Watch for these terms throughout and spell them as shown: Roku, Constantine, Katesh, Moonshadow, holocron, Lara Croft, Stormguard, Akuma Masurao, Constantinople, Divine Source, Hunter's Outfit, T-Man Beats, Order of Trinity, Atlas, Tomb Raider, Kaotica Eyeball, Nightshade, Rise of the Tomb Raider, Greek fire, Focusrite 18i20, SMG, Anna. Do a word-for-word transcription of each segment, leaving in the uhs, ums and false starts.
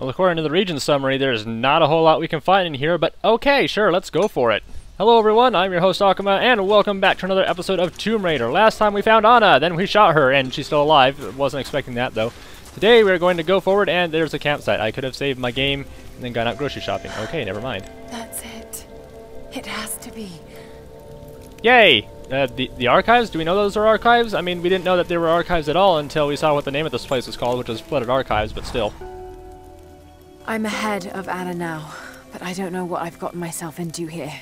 Well, according to the region summary, there's not a whole lot we can find in here, but okay, sure, let's go for it. Hello everyone, I'm your host Akuma, and welcome back to another episode of Tomb Raider. Last time we found Anna, then we shot her, and she's still alive. Wasn't expecting that, though. Today we're going to go forward, and there's a campsite. I could have saved my game and then gone out grocery shopping. Okay, never mind. That's it. It has to be. Yay! Uh, the, the archives? Do we know those are archives? I mean, we didn't know that there were archives at all until we saw what the name of this place was called, which was Flooded Archives, but still. I'm ahead of Anna now, but I don't know what I've gotten myself into here.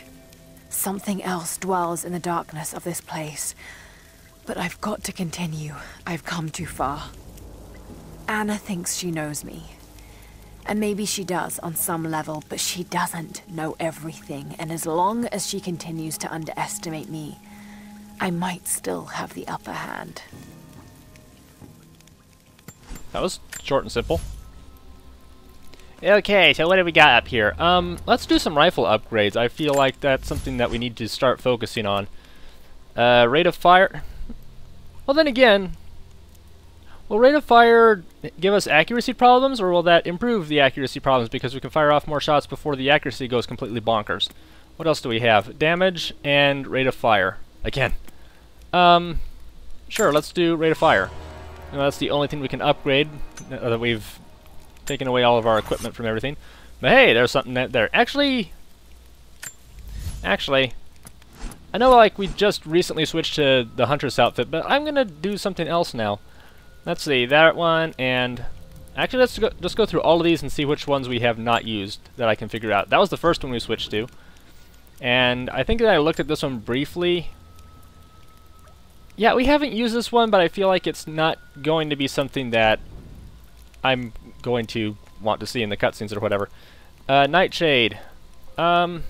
Something else dwells in the darkness of this place, but I've got to continue. I've come too far. Anna thinks she knows me, and maybe she does on some level, but she doesn't know everything, and as long as she continues to underestimate me, I might still have the upper hand. That was short and simple. Okay, so what do we got up here? Um, let's do some rifle upgrades. I feel like that's something that we need to start focusing on. Uh, rate of fire... Well, then again... Will rate of fire give us accuracy problems, or will that improve the accuracy problems because we can fire off more shots before the accuracy goes completely bonkers? What else do we have? Damage and rate of fire. Again. Um, sure, let's do rate of fire. You know, that's the only thing we can upgrade uh, that we've... taking away all of our equipment from everything. But hey, there's something that there. Actually, actually, I know like we just recently switched to the Hunter's Outfit, but I'm gonna do something else now. Let's see, that one, and actually let's go, just go through all of these and see which ones we have not used that I can figure out. That was the first one we switched to. And I think that I looked at this one briefly. Yeah, we haven't used this one, but I feel like it's not going to be something that I'm going to want to see in the cutscenes or whatever. Uh, Nightshade. Um,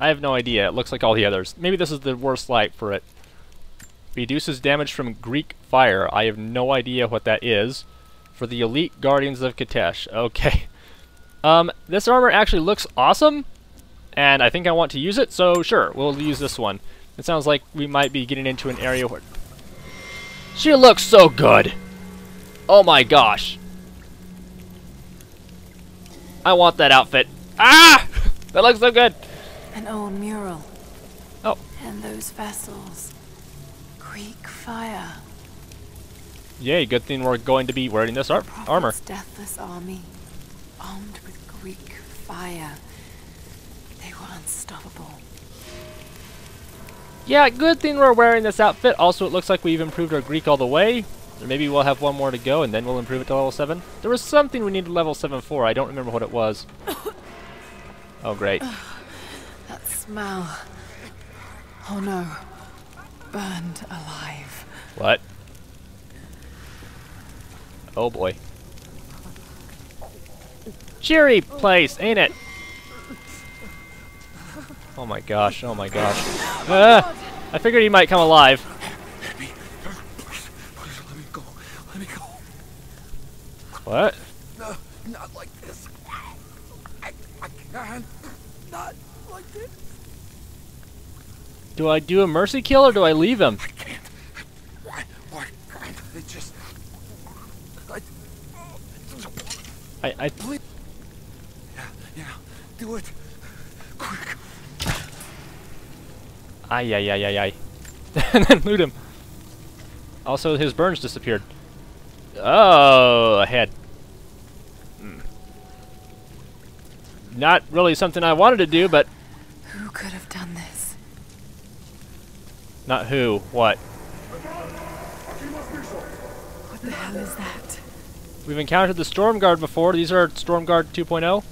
I have no idea. It looks like all the others. Maybe this is the worst light for it. Reduces damage from Greek fire. I have no idea what that is. For the elite guardians of Katesh. Okay. Um, this armor actually looks awesome, and I think I want to use it, so sure, we'll use this one. It sounds like we might be getting into an area where... She looks so good! Oh my gosh. I want that outfit. Ah! That looks so good. An old mural. Oh. And those vessels. Greek fire. Yay, good thing we're going to be wearing this ar armor. Deathless army, armed with Greek fire. They were unstoppable. Yeah, good thing we're wearing this outfit. Also, it looks like we've improved our Greek all the way. Or maybe we'll have one more to go, and then we'll improve it to level seven. There was something we needed level seven for. I don't remember what it was. Oh, great. Uh, that smell. Oh, no. Burned alive. What? Oh, boy. Cheery place, ain't it? Oh, my gosh. Oh, my gosh. Ah, I figured he might come alive. What? No, not like this. I, I can't. Not like this. Do I do a mercy kill or do I leave him? I can't. Why? Why can't they just? I. I. I please. Yeah, yeah. Do it, quick. Ay, ay, ay, ay, ay. And then loot him. Also, his burns disappeared. Oh, a head. Hmm. Not really something I wanted to do, but... Who could have done this? Not who, what? What the hell is that? We've encountered the Stormguard before. These are Stormguard two point oh.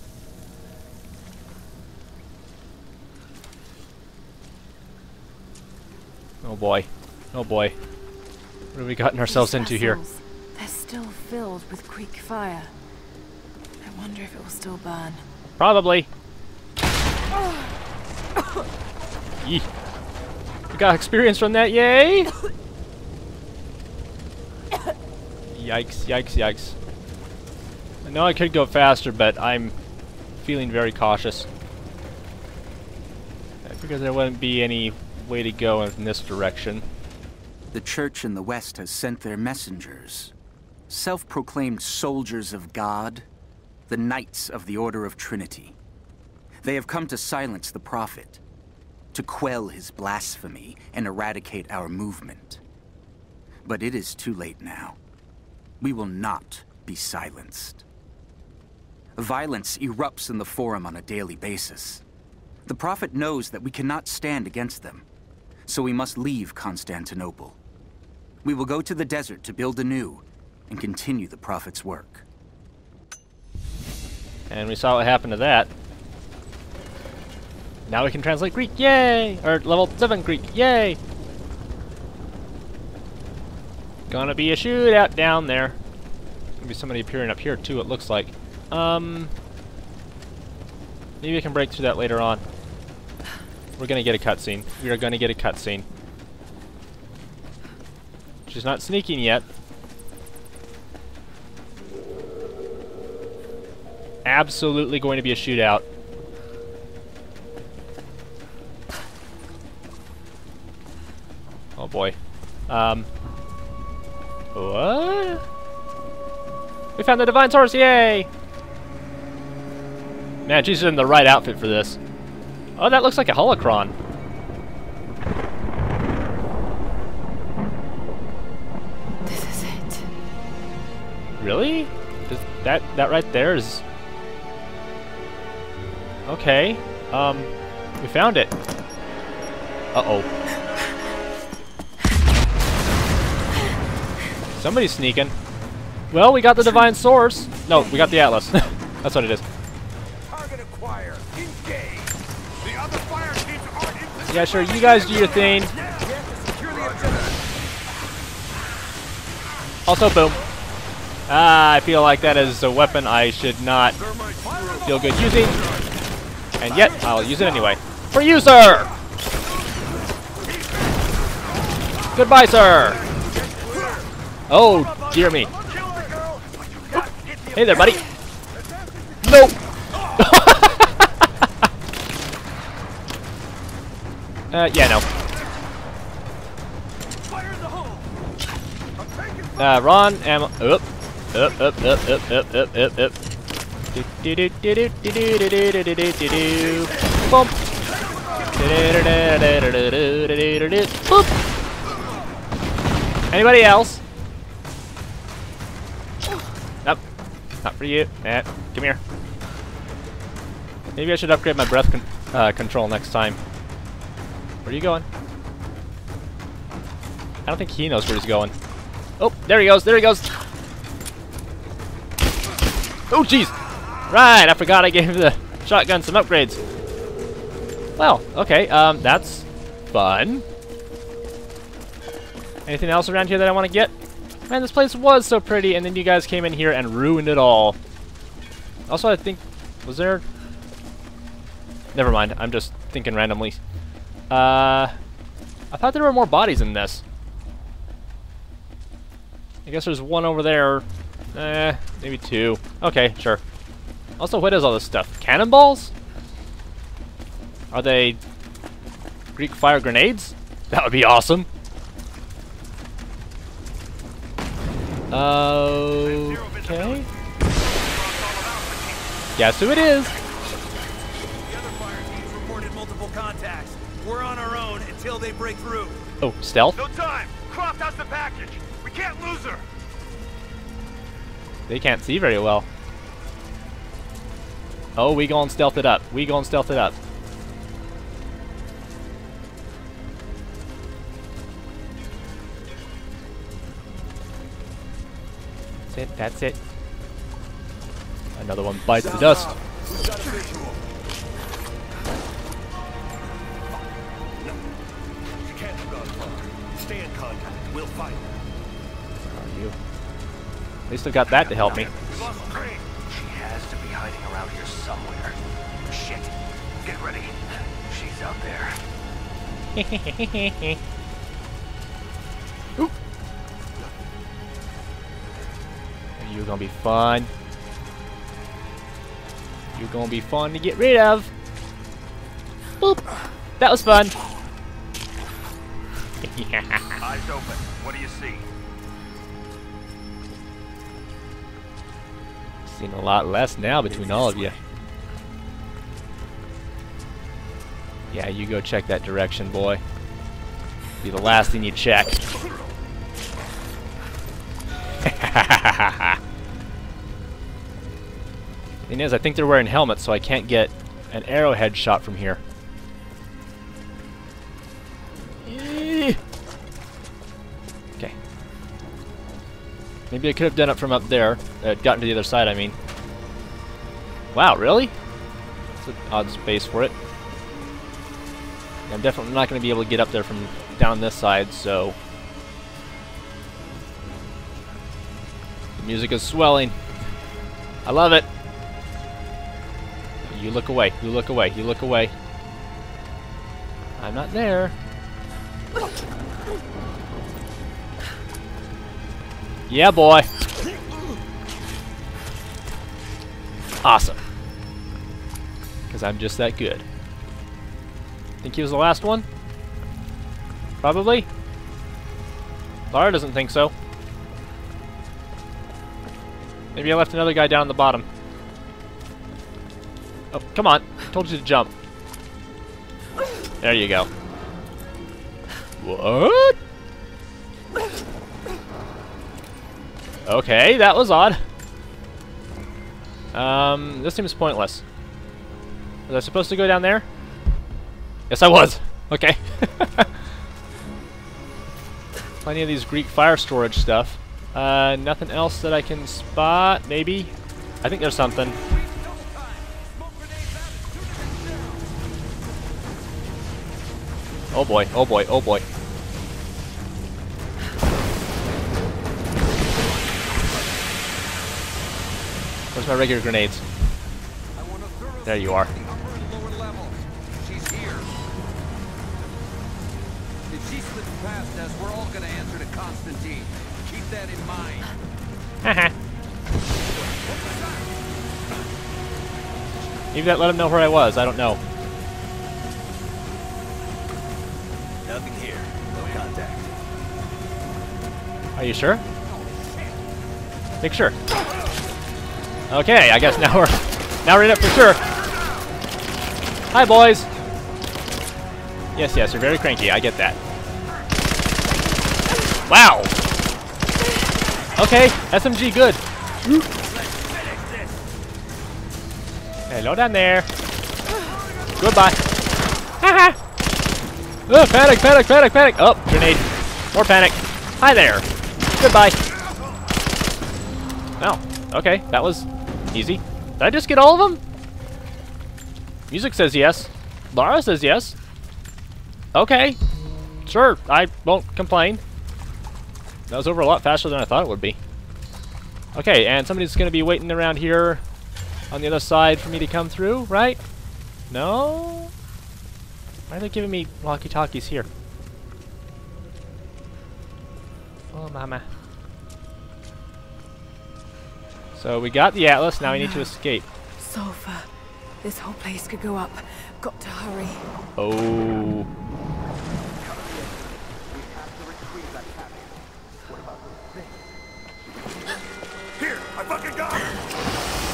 Oh boy. Oh boy. What have we gotten ourselves into here? They're still filled with Greek fire. I wonder if it will still burn. Probably. Yee. We got experience from that, yay! Yikes, yikes, yikes. I know I could go faster, but I'm feeling very cautious. I figured there wouldn't be any way to go in this direction. The Church in the West has sent their messengers. Self-proclaimed soldiers of God, the Knights of the Order of Trinity. They have come to silence the Prophet, to quell his blasphemy and eradicate our movement. But it is too late now. We will not be silenced. Violence erupts in the Forum on a daily basis. The Prophet knows that we cannot stand against them, so we must leave Constantinople. We will go to the desert to build anew and continue the Prophet's work. And we saw what happened to that. Now we can translate Greek, yay! Or level seven Greek, yay! Gonna be a shootout down there. Gonna be somebody appearing up here too, it looks like. Um, maybe we can break through that later on. We're gonna get a cutscene. We are gonna get a cutscene. She's not sneaking yet. Absolutely going to be a shootout. Oh boy. Um. What? We found the Divine Source! Yay! Man, she's in the right outfit for this. Oh, that looks like a holocron. This is it. Really? Is that that right there is. Okay. Um. We found it. Uh oh. Somebody's sneaking. Well, we got the Divine Source. No, we got the Atlas. That's what it is. Target acquired. Engage. The other fire teams are in. Yeah, sure. You guys do your thing. Also, boom. Ah, I feel like that is a weapon I should not feel good using. And yet, I'll use it anyway. For you, sir! Goodbye, sir! Oh, dear me. Oop. Hey there, buddy. No. uh, yeah, no. Uh, Ron, ammo. Up, up, up, up, up, up, up, up, up. Do do do do do do do do do do do. Boom. Boop. Anybody else? Not for you. Eh, come here. Maybe I should upgrade my breath con uh, control next time. Where are you going? I don't think he knows where he's going. Oh, there he goes. There he goes. Oh, jeez. Right, I forgot I gave the shotgun some upgrades. Well, okay. Um, that's fun. Anything else around here that I want to get? Man, this place was so pretty, and then you guys came in here and ruined it all. Also, I think... was there... Never mind, I'm just thinking randomly. Uh... I thought there were more bodies in this. I guess there's one over there. Eh, maybe two. Okay, sure. Also, what is all this stuff? Cannonballs? Are they... Greek fire grenades? That would be awesome. Okay. Guess who it is? The other fire teams reported multiple contacts. We're on our own until they break through. Oh, stealth? No time. Croft has the package. We can't lose her. They can't see very well. Oh, we gonna stealth it up. We gonna stealth it up. That's it, that's it. Another one bites the dust. Are you? At least I've got that to help me. She has to be hiding around here somewhere. Shit. Get ready. She's out there. Oop. You're gonna be fun. You're gonna be fun to get rid of. Boop. That was fun. Eyes open. What do you see? Seeing a lot less now between all of you. Yeah, you go check that direction, boy. Be the last thing you check. Thing is, I think they're wearing helmets, so I can't get an arrowhead shot from here. Okay. Maybe I could have done it from up there. Uh, gotten to the other side, I mean. Wow, really? That's an odd space for it. I'm definitely not going to be able to get up there from down this side, so... The music is swelling. I love it. You look away, you look away, you look away. I'm not there. Yeah, boy. Awesome. Because I'm just that good. Think he was the last one? Probably. Lara doesn't think so. Maybe I left another guy down the bottom. Oh, come on. Told you to jump. There you go. What? Okay, that was odd. Um, this seems pointless. Was I supposed to go down there? Yes, I was. Okay. Plenty of these Greek fire storage stuff. Uh, nothing else that I can spot, maybe? I think there's something. Oh boy, oh boy, oh boy. Where's my regular grenades? There you are. She slipped past us. We're all gonna answer to Constantine. Keep that in mind. Maybe that let him know where I was. I don't know. Nothing here. No contact. Are you sure? Make sure. Okay, I guess now we're now we're in it for sure. Hi, boys. Yes, yes, you're very cranky. I get that. Wow! Okay, S M G, good. Hello down there. Goodbye. Haha! Oh, panic, panic, panic, panic! Oh, grenade. More panic. Hi there. Goodbye. Oh, okay, that was easy. Did I just get all of them? Music says yes. Lara says yes. Okay. Sure, I won't complain. That was over a lot faster than I thought it would be. Okay, and somebody's going to be waiting around here on the other side for me to come through, right? No? Why are they giving me walkie-talkies here? Oh, mama. So we got the Atlas, now oh, we need no. to escape. Sulfur. This whole place could go up. Got to hurry. Oh.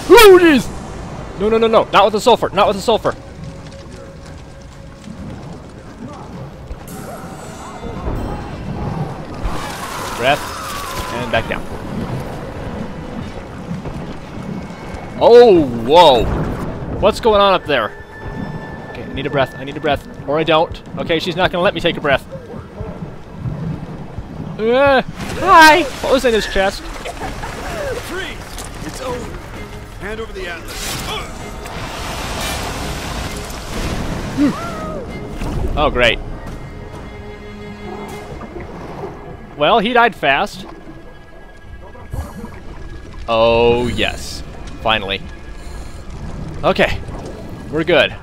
Ooh, jeez! No, no, no, no! Not with the sulfur! Not with the sulfur! Breath. And back down. Oh, whoa! What's going on up there? Okay, I need a breath. I need a breath. Or I don't. Okay, she's not gonna let me take a breath. Uh, hi! What was in his chest? Freeze! It's over. Hand over the Atlas. Oh, great. Well, he died fast. Oh, yes. Finally. Okay. We're good.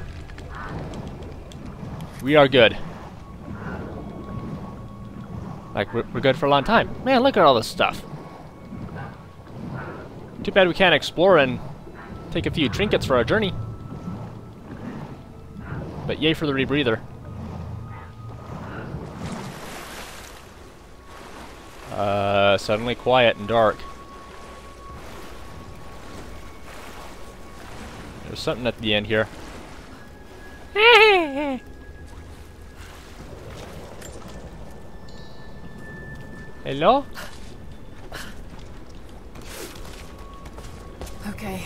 We are good. Like, we're, we're good for a long time. Man, look at all this stuff. Too bad we can't explore and take a few trinkets for our journey. But yay for the rebreather. Uh, suddenly quiet and dark. There's something at the end here. Hello? Okay,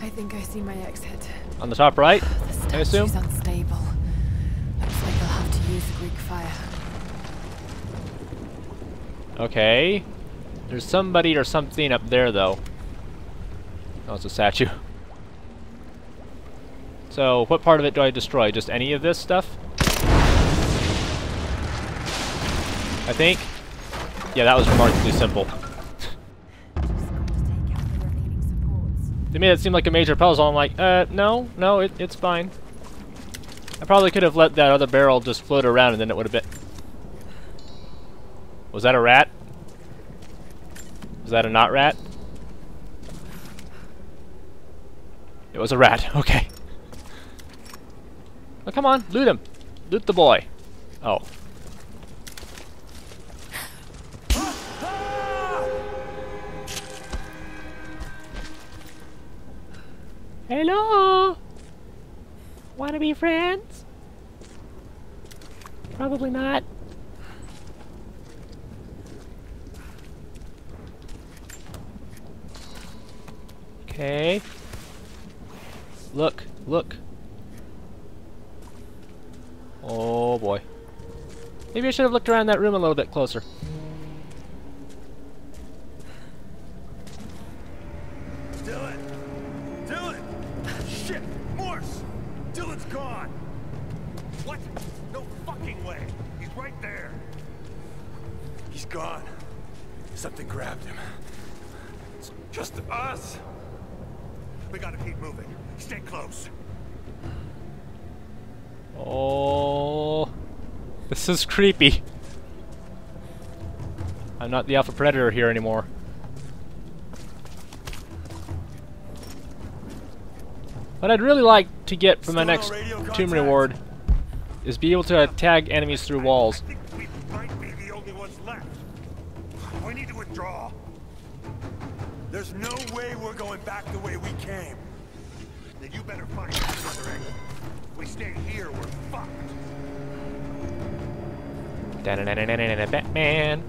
I think I see my exit. On the top right, I assume? The statue's unstable. Looks like I'll have to use Greek fire. Okay. There's somebody or something up there, though. Oh, it's a statue. So, what part of it do I destroy? Just any of this stuff? I think. Yeah, that was remarkably simple. They made it seem like a major puzzle. I'm like, uh, no, no, it, it's fine. I probably could have let that other barrel just float around and then it would have been... Was that a rat? Was that a not rat? It was a rat, okay. Oh, come on, loot him. Loot the boy. Oh. Hello! Wanna be friends? Probably not. Okay. Look, look. Oh boy. Maybe I should have looked around that room a little bit closer. Do it! Do it! Shit! Morse! Dylan's gone! What? No fucking way! He's right there! He's gone. Something grabbed him. It's just us! We gotta keep moving. Stay close. Oh, this is creepy. I'm not the alpha predator here anymore. What I'd really like to get from my next tomb reward is be able to uh, tag enemies through walls. I think we might be the only ones left. We need to withdraw. There's no way we're going back the way we came. Then you better find another exit. We stay here, we're fucked. Batman.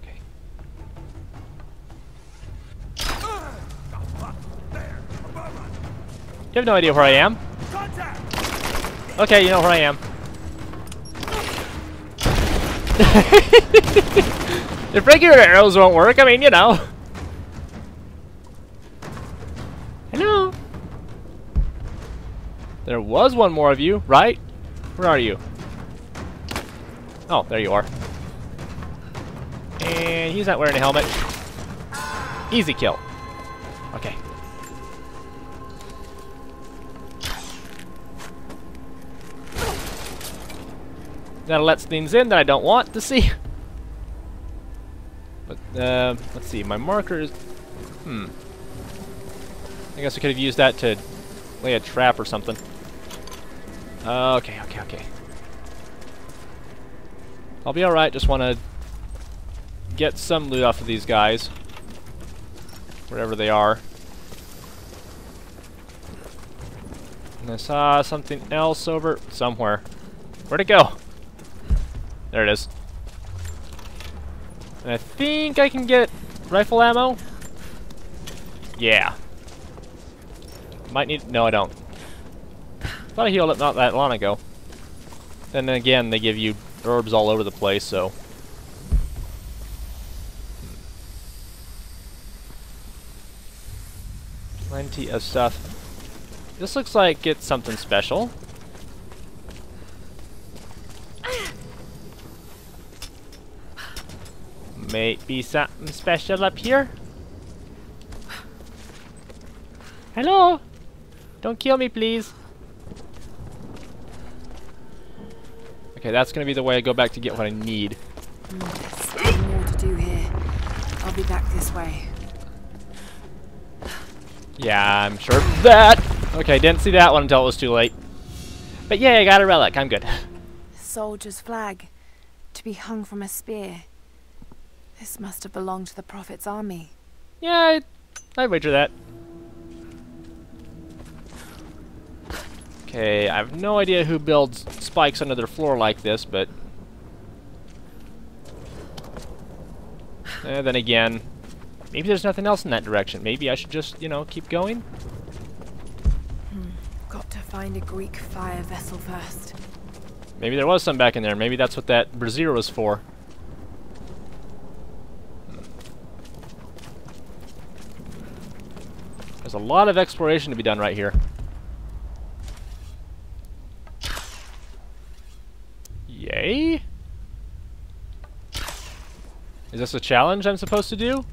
Okay. You have no idea where I am. Okay, you know where I am. If regular arrows won't work, I mean, you know. Hello. There was one more of you, right? Where are you? Oh, there you are. And he's not wearing a helmet. Easy kill. Okay. That lets things in that I don't want to see. But, uh, let's see, my marker is... Hmm. I guess we could have used that to lay a trap or something. Okay, okay, okay. I'll be alright, just want to get some loot off of these guys. Wherever they are. And I saw something else over somewhere. Where'd it go? There it is. And I think I can get rifle ammo. Yeah. Might need... No, I don't. Thought I healed up not that long ago. Then again, they give you herbs all over the place, so... Plenty of stuff. This looks like it's something special. Might be something special up here. Hello! Don't kill me, please. Okay, that's gonna be the way I go back to get what I need. Mm, more to do here. I'll be back this way. Yeah, I'm sure of that. Okay, didn't see that one until it was too late. But yeah, I got a relic. I'm good. Soldier's flag, to be hung from a spear. This must have belonged to the Prophet's army. Yeah, I'd, I'd wager that. Okay, I have no idea who builds spikes under their floor like this, but... And then again, maybe there's nothing else in that direction. Maybe I should just, you know, keep going? Hmm. Got to find a Greek fire vessel first. Maybe there was some back in there. Maybe that's what that brazier was for. There's a lot of exploration to be done right here. Yay? Is this a challenge I'm supposed to do?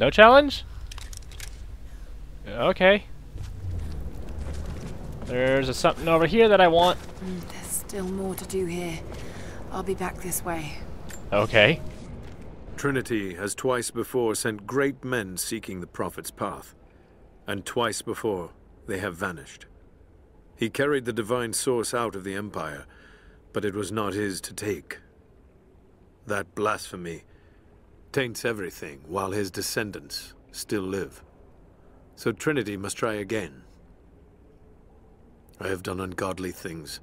No challenge? Okay. There's a something over here that I want. Mm, there's still more to do here. I'll be back this way. Okay. Trinity has twice before sent great men seeking the prophet's path, and twice before they have vanished. He carried the divine source out of the empire, but it was not his to take. That blasphemy taints everything while his descendants still live. So Trinity must try again. I have done ungodly things,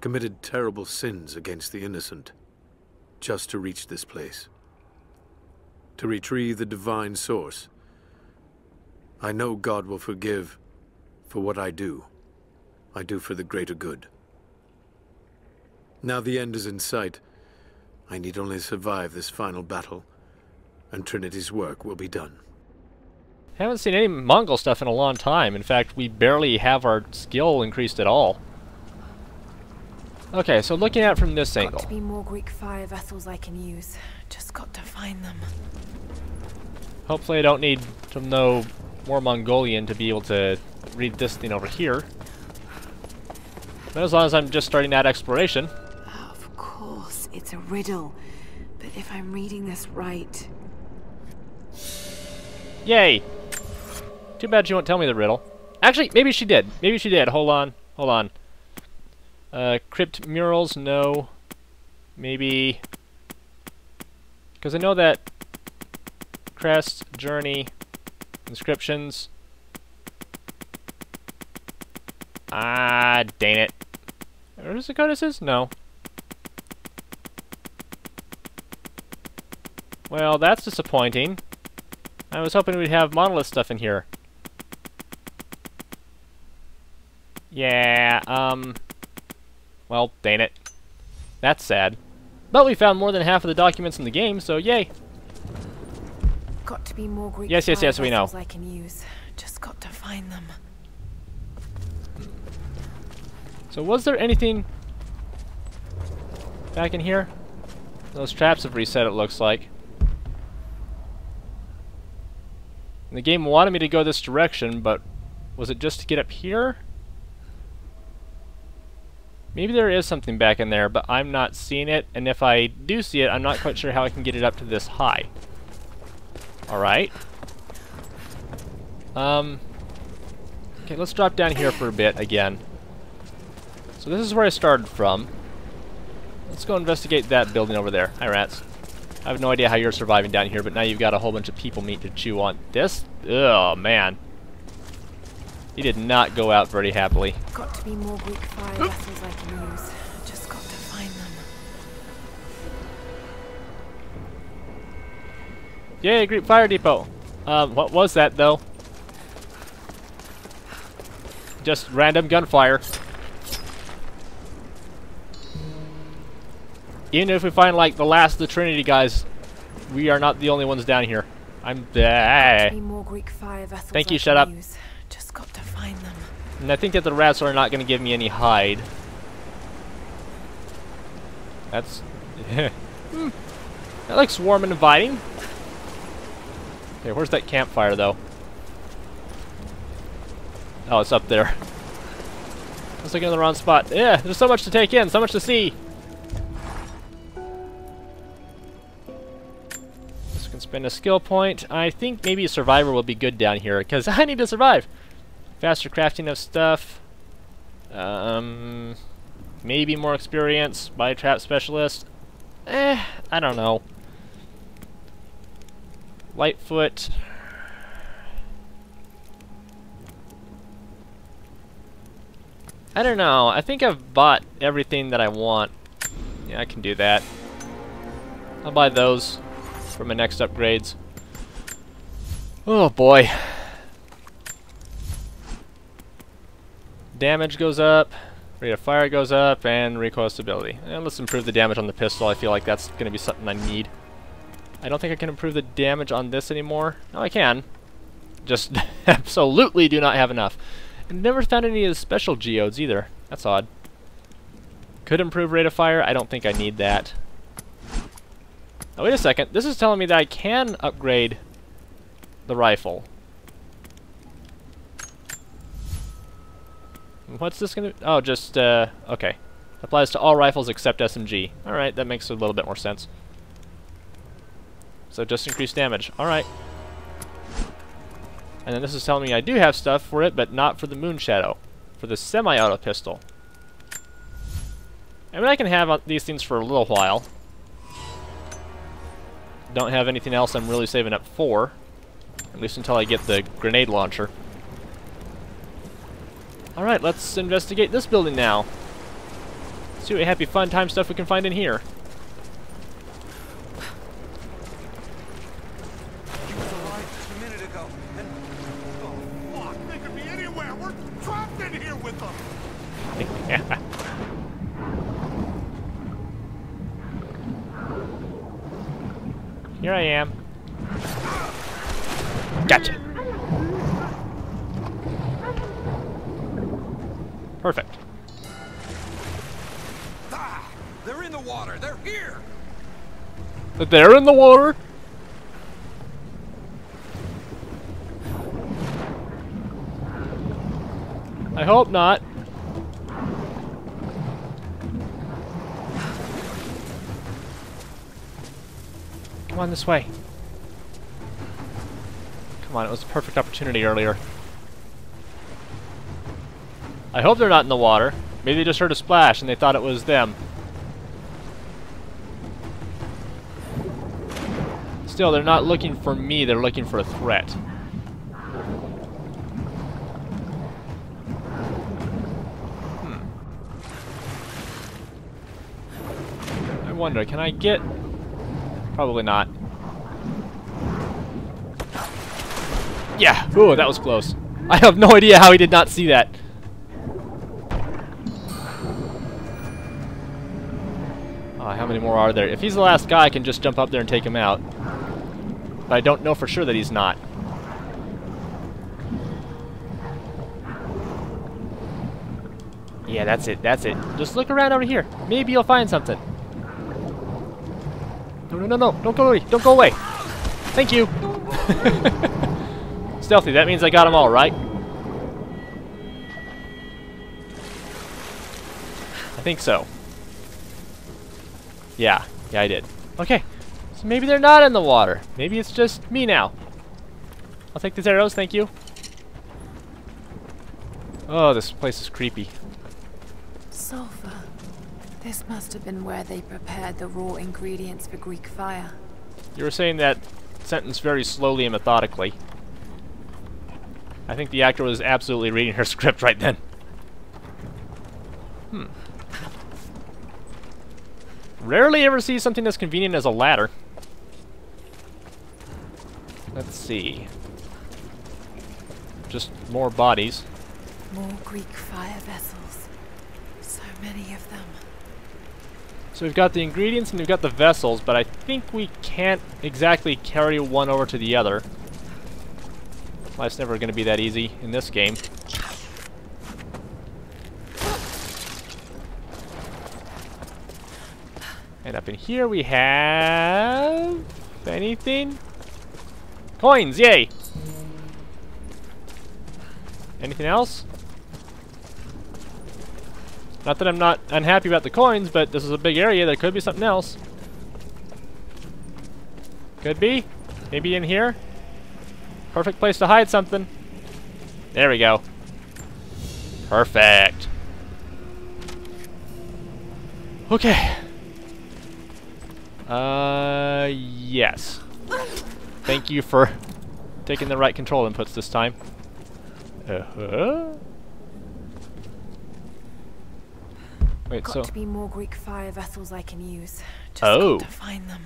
committed terrible sins against the innocent, just to reach this place, to retrieve the divine source. I know God will forgive for what I do. I do for the greater good. Now the end is in sight. I need only survive this final battle, and Trinity's work will be done. I haven't seen any Mongol stuff in a long time. In fact, we barely have our skill increased at all. Okay, so looking at it from this angle. Got to be more Greek fire vessels I can use. Just got to find them. Hopefully I don't need to know more Mongolian to be able to read this thing over here. But as long as I'm just starting that exploration. Of course, it's a riddle. But if I'm reading this right... Yay! Too bad she won't tell me the riddle. Actually, maybe she did. Maybe she did. Hold on. Hold on. Uh, crypt murals? No. Maybe... Because I know that... Crest, journey, inscriptions... Ah, dang it. Are those the codices? No. Well, that's disappointing. I was hoping we'd have monolith stuff in here. Yeah, um... Well, dang it. That's sad. But we found more than half of the documents in the game, so yay! Got to be more Greek yes, yes, yes, we know. I can use. Just got to find them. So was there anything back in here? Those traps have reset, it looks like. And the game wanted me to go this direction, but was it just to get up here? Maybe there is something back in there, but I'm not seeing it, and if I do see it, I'm not quite sure how I can get it up to this high. Alright. Um, okay, let's drop down here for a bit again. So this is where I started from. Let's go investigate that building over there. Hi, rats. I have no idea how you're surviving down here, but now you've got a whole bunch of people meat to chew on. This? Oh, man. He did not go out very happily. Got to be more Greek fire vessels I can use. Just got to find them. Yay, Greek fire depot. Um, what was that though? Just random gunfire. Even if we find like the last of the Trinity guys, we are not the only ones down here. I'm dead. Thank you. Shut up. Just got to find them. And I think that the rats are not going to give me any hide. That's... hmm. That looks warm and inviting. Okay, where's that campfire, though? Oh, it's up there. I was looking in the wrong spot. Yeah, there's so much to take in, so much to see. So we can spend a skill point. I think maybe a survivor will be good down here, because I need to survive. Faster crafting of stuff, um, maybe more experience by a trap specialist, eh, I don't know. Lightfoot, I don't know. I think I've bought everything that I want. Yeah, I can do that. I'll buy those for my next upgrades. Oh boy. Damage goes up, rate of fire goes up, and recoil stability. And let's improve the damage on the pistol. I feel like that's going to be something I need. I don't think I can improve the damage on this anymore. No, I can. Just absolutely do not have enough. I've never found any of the special geodes either. That's odd. Could improve rate of fire. I don't think I need that. Now, wait a second. This is telling me that I can upgrade the rifle. What's this gonna be? Oh, just, uh, okay. Applies to all rifles except S M G. Alright, that makes a little bit more sense. So just increased damage. Alright. And then this is telling me I do have stuff for it, but not for the Moonshadow. For the semi-auto pistol. I mean, I can have these things for a little while. Don't have anything else I'm really saving up for. At least until I get the grenade launcher. Alright, let's investigate this building now. See what happy fun time stuff we can find in here. He was alive just a minute ago, and oh fuck, they could be anywhere. We're trapped in here with them. Yeah. Here I am. Gotcha. Perfect. Ah, they're in the water. They're here. They're in the water. I hope not. Come on this way. Come on, it was a perfect opportunity earlier. I hope they're not in the water. Maybe they just heard a splash and they thought it was them. Still, they're not looking for me, they're looking for a threat. Hmm. I wonder, can I get... Probably not. Yeah! Ooh, that was close. I have no idea how he did not see that. How many more are there? If he's the last guy, I can just jump up there and take him out. But I don't know for sure that he's not. Yeah, that's it. That's it. Just look around over here. Maybe you'll find something. No, no, no, no. Don't go away. Don't go away. Thank you. Stealthy. That means I got them all, right? I think so. Yeah, yeah I did. Okay, so maybe they're not in the water. Maybe it's just me now. I'll take these arrows, thank you. Oh, this place is creepy. Sulfur. This must have been where they prepared the raw ingredients for Greek fire. You were saying that sentence very slowly and methodically. I think the actor was absolutely reading her script right then. Hmm. Rarely ever see something as convenient as a ladder. Let's see. Just more bodies. More Greek fire vessels. So many of them. So we've got the ingredients and we've got the vessels, but I think we can't exactly carry one over to the other. Life's never going to be that easy in this game. And up in here we have... anything? Coins, yay! Anything else? Not that I'm not unhappy about the coins, but this is a big area. There could be something else. Could be. Maybe in here. Perfect place to hide something. There we go. Perfect. Okay. Uh, yes. Thank you for taking the right control inputs this time. Uh-huh. Wait, got so... to be more Greek fire vessels I can use. Just oh. got to find them.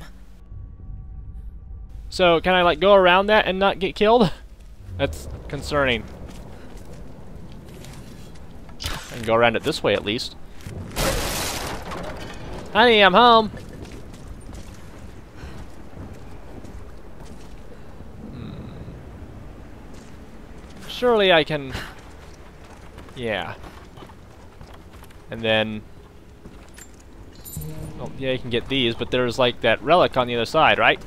So can I like go around that and not get killed? That's concerning. I can go around it this way at least. Honey, I'm home. Hmm. Surely I can. Yeah. And then. Oh yeah, you can get these, but there's like that relic on the other side, right?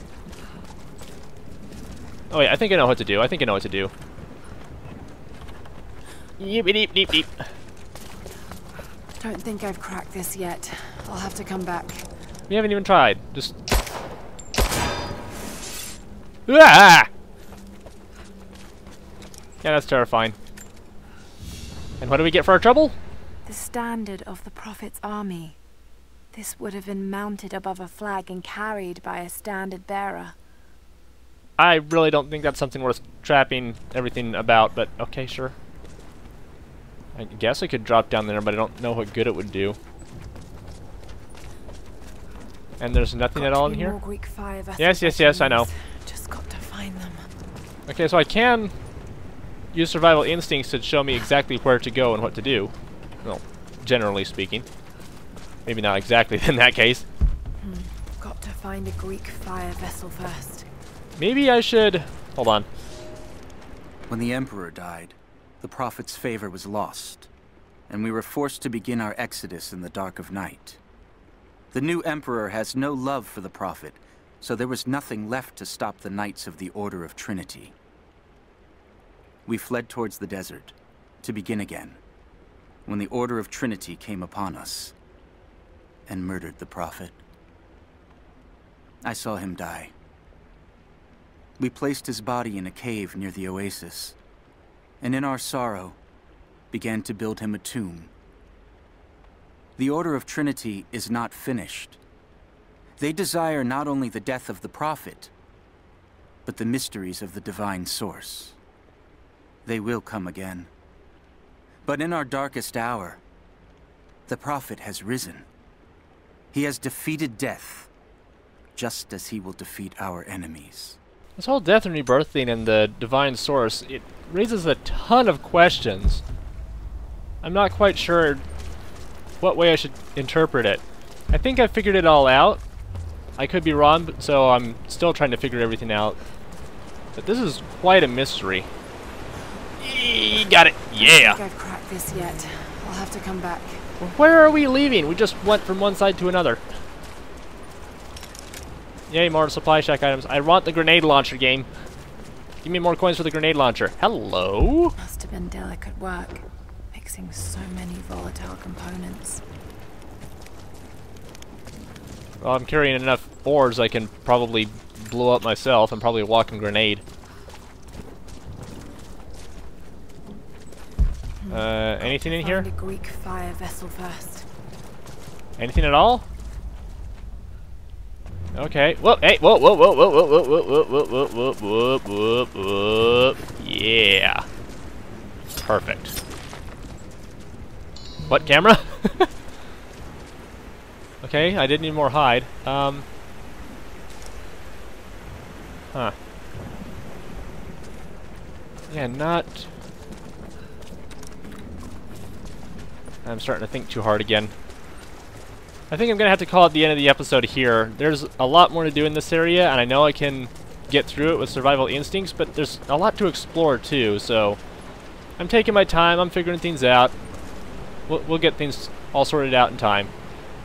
Oh yeah, I think I know what to do. I think I know what to do. Yeep, deep, deep, deep. Don't think I've cracked this yet. I'll have to come back. We haven't even tried. Just. Ah! Yeah, that's terrifying. And what do we get for our trouble? The standard of the Prophet's army. This would have been mounted above a flag and carried by a standard bearer. I really don't think that's something worth trapping everything about, but okay, sure. I guess I could drop down there, but I don't know what good it would do. And there's nothing got at all in here? Greek fire yes, yes, yes, I know. Just got to find them. Okay, so I can use survival instincts to show me exactly where to go and what to do. Well, generally speaking. Maybe not exactly in that case. Hmm. Got to find a Greek fire vessel first. Maybe I should... Hold on. When the Emperor died, the Prophet's favor was lost, and we were forced to begin our exodus in the dark of night. The new Emperor has no love for the Prophet, so there was nothing left to stop the Knights of the Order of Trinity. We fled towards the desert, to begin again, when the Order of Trinity came upon us and murdered the Prophet. I saw him die. We placed his body in a cave near the oasis, and in our sorrow, began to build him a tomb. The Order of Trinity is not finished. They desire not only the death of the Prophet, but the mysteries of the Divine Source. They will come again. But in our darkest hour, the Prophet has risen. He has defeated death, just as he will defeat our enemies. This whole death and rebirthing and the Divine Source, it raises a ton of questions. I'm not quite sure what way I should interpret it. I think I figured it all out. I could be wrong, but so I'm still trying to figure everything out. But this is quite a mystery. Eee, got it. Yeah. I think I've cracked this yet. I'll have to come back. Where are we leaving? We just went from one side to another. Yay, more supply shack items. I want the grenade launcher, game. Give me more coins for the grenade launcher. Hello? Must have been delicate work, mixing so many volatile components. Well, I'm carrying enough ores I can probably blow up myself and probably a walking grenade. Hmm. Uh, anything in here? Find a Greek fire vessel first. Anything at all? Okay. Whoa! Hey! Whoa! Whoa! Whoa! Whoa! Whoa! Whoa! Whoa! Whoa! Whoa! Whoa! Whoa! Whoa! Whoa! Yeah. Perfect. What camera? Okay. I did need more hide. Um. Huh. Yeah. Not. I'm starting to think too hard again. I think I'm going to have to call it the end of the episode here. There's a lot more to do in this area, and I know I can get through it with survival instincts, but there's a lot to explore too, so I'm taking my time, I'm figuring things out. We'll, we'll get things all sorted out in time.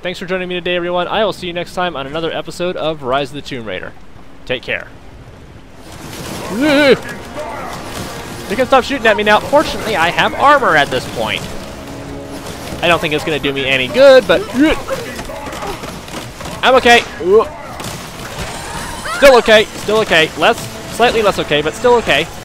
Thanks for joining me today, everyone. I will see you next time on another episode of Rise of the Tomb Raider. Take care. You can stop shooting at me now. Fortunately, I have armor at this point. I don't think it's going to do me any good, but... I'm okay. Still okay. Still okay. Less, slightly less okay, but still okay.